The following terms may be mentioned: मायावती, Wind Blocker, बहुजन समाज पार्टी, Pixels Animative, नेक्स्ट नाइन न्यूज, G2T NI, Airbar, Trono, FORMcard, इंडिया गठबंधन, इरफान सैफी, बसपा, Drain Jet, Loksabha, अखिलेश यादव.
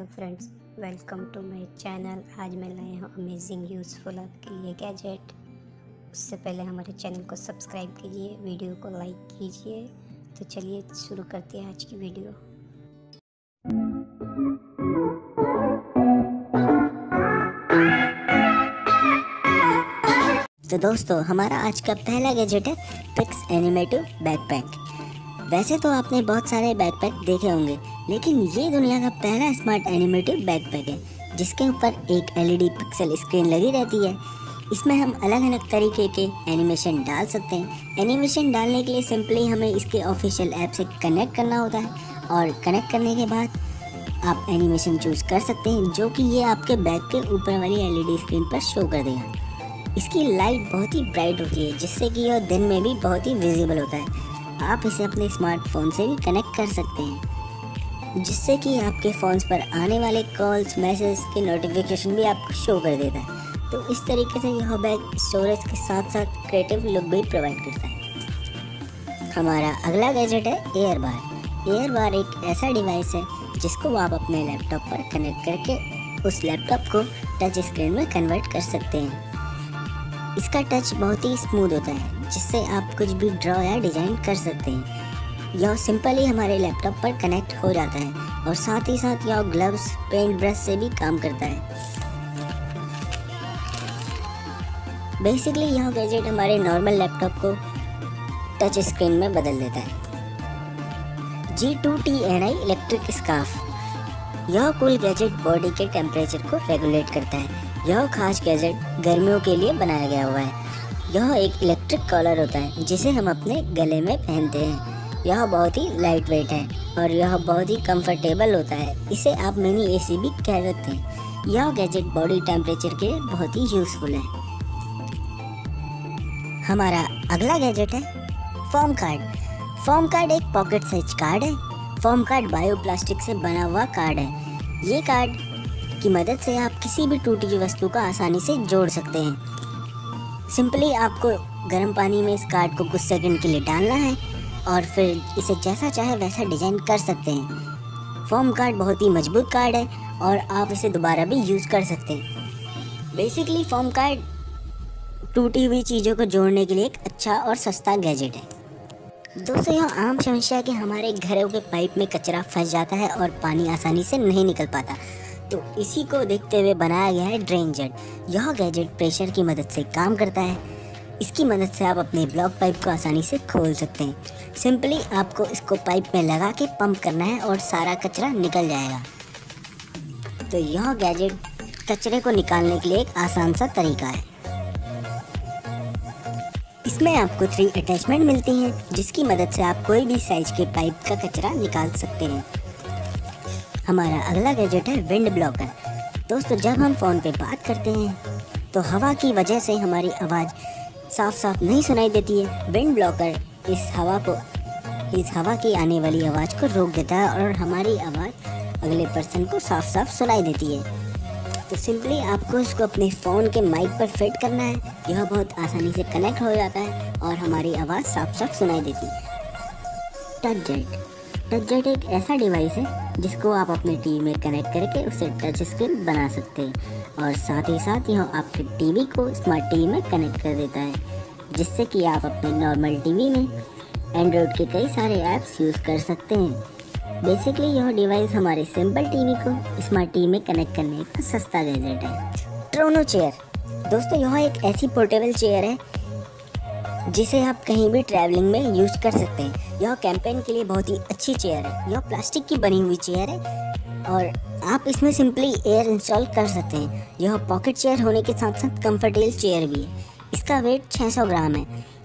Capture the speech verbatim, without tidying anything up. Hello friends, welcome to my channel. आज मैं लाए हूँ अमेजिंग यूज़फुल आपके लिए गैजेट। उससे पहले हमारे चैनल को सब्सक्राइब कीजिए, वीडियो को लाइक कीजिए। तो चलिए शुरू करते हैं आज की वीडियो। तो दोस्तों, हमारा आज का पहला गैजेट है पिक्स एनिमेटिव बैकपैक। वैसे तो आपने बहुत सारे बैकपैक देखे होंगे, लेकिन ये दुनिया का पहला स्मार्ट एनिमेटेड बैकपैक है जिसके ऊपर एक एलईडी पिक्सल स्क्रीन लगी रहती है। इसमें हम अलग अलग तरीके के एनिमेशन डाल सकते हैं। एनिमेशन डालने के लिए सिंपली हमें इसके ऑफिशियल ऐप से कनेक्ट करना होता है और कनेक्ट करने के बाद आप एनिमेशन चूज़ कर सकते हैं, जो कि ये आपके बैग के ऊपर वाली एलईडी स्क्रीन पर शो कर देगा। इसकी लाइट बहुत ही ब्राइट होती है, जिससे कि यह दिन में भी बहुत ही विजिबल होता है। आप इसे अपने स्मार्टफोन से भी कनेक्ट कर सकते हैं, जिससे कि आपके फ़ोन्स पर आने वाले कॉल्स, मैसेज के नोटिफिकेशन भी आपको शो कर देता है। तो इस तरीके से यह बैग स्टोरेज के साथ साथ क्रिएटिव लुक भी प्रोवाइड करता है। हमारा अगला गैजेट है एयरबार। एयरबार एक ऐसा डिवाइस है जिसको आप अपने लैपटॉप पर कनेक्ट करके उस लैपटॉप को टच स्क्रीन में कन्वर्ट कर सकते हैं। इसका टच बहुत ही स्मूथ होता है, जिससे आप कुछ भी ड्रॉ या डिज़ाइन कर सकते हैं। यह सिंपली हमारे लैपटॉप पर कनेक्ट हो जाता है और साथ ही साथ यह ग्लव्स, पेंट ब्रश से भी काम करता है। बेसिकली यह गैजेट हमारे नॉर्मल लैपटॉप को टच स्क्रीन में बदल देता है। G two T N I electric scarf. यह कूल गैजेट बॉडी के टेम्परेचर को रेगुलेट करता है। यह खास गैजेट गर्मियों के लिए बनाया गया हुआ है। यह एक इलेक्ट्रिक कॉलर होता है जिसे हम अपने गले में पहनते हैं। यह बहुत ही लाइट वेट है और यह बहुत ही कंफर्टेबल होता है। इसे आप मिनी एसी भी कह सकते हैं। यह गैजेट बॉडी टेम्परेचर के लिए बहुत ही यूजफुल है। हमारा अगला गैजेट है फॉर्म कार्ड। फॉर्म कार्ड एक पॉकेट साइज कार्ड है। फॉर्म कार्ड बायोप्लास्टिक से बना हुआ कार्ड है। ये कार्ड की मदद से आप किसी भी टूटी हुई वस्तु का आसानी से जोड़ सकते हैं। सिंपली आपको गर्म पानी में इस कार्ड को कुछ सेकंड के लिए डालना है और फिर इसे जैसा चाहे वैसा डिज़ाइन कर सकते हैं। फॉर्म कार्ड बहुत ही मजबूत कार्ड है और आप इसे दोबारा भी यूज़ कर सकते हैं। बेसिकली फॉर्म कार्ड टूटी हुई चीज़ों को जोड़ने के लिए एक अच्छा और सस्ता गैजेट है। दोस्तों, यह आम समस्या है कि हमारे घरों के पाइप में कचरा फंस जाता है और पानी आसानी से नहीं निकल पाता। तो इसी को देखते हुए बनाया गया है ड्रेन जेट। यह गैजेट प्रेशर की मदद से काम करता है। इसकी मदद से आप अपने ब्लॉक पाइप को आसानी से खोल सकते हैं। सिंपली आपको इसको पाइप में लगा के पंप करना है और सारा कचरा निकल जाएगा। तो यह गैजेट कचरे को निकालने के लिए एक आसान सा तरीका है। इसमें आपको थ्री अटैचमेंट मिलती हैं, जिसकी मदद से आप कोई भी साइज के पाइप का कचरा निकाल सकते हैं। हमारा अगला गैजेट है विंड ब्लॉकर। दोस्तों, जब हम फ़ोन पे बात करते हैं तो हवा की वजह से हमारी आवाज़ साफ साफ नहीं सुनाई देती है। विंड ब्लॉकर इस हवा को इस हवा की आने वाली आवाज़ को रोक देता है और हमारी आवाज़ अगले पर्सन को साफ साफ सुनाई देती है। तो सिंपली आपको इसको अपने फ़ोन के माइक पर फिट करना है। यह बहुत आसानी से कनेक्ट हो जाता है और हमारी आवाज़ साफ साफ सुनाई देती है। टच जेट टच जेट एक ऐसा डिवाइस है जिसको आप अपने टीवी में कनेक्ट करके उसे टच स्क्रीन बना सकते हैं और साथ ही साथ यह आपके टीवी को स्मार्ट टीवी में कनेक्ट कर देता है, जिससे कि आप अपने नॉर्मल टीवी में एंड्रॉयड के कई सारे ऐप्स यूज़ कर सकते हैं। बेसिकली यह डिवाइस हमारे सिंपल टीवी को स्मार्ट टीवी में कनेक्ट करने का सस्ता गैजेट है। ट्रोनो चेयर। दोस्तों, यह एक ऐसी पोर्टेबल चेयर है जिसे आप कहीं भी ट्रैवलिंग में यूज़ कर सकते हैं। यह कैंपेन के लिए बहुत ही अच्छी चेयर है। यह प्लास्टिक की बनी हुई चेयर है और आप इसमें सिंपली एयर इंस्टॉल कर सकते हैं। यह पॉकेट चेयर होने के साथ साथ कंफर्टेबल चेयर भी है। इसका वेट छह सौ ग्राम है।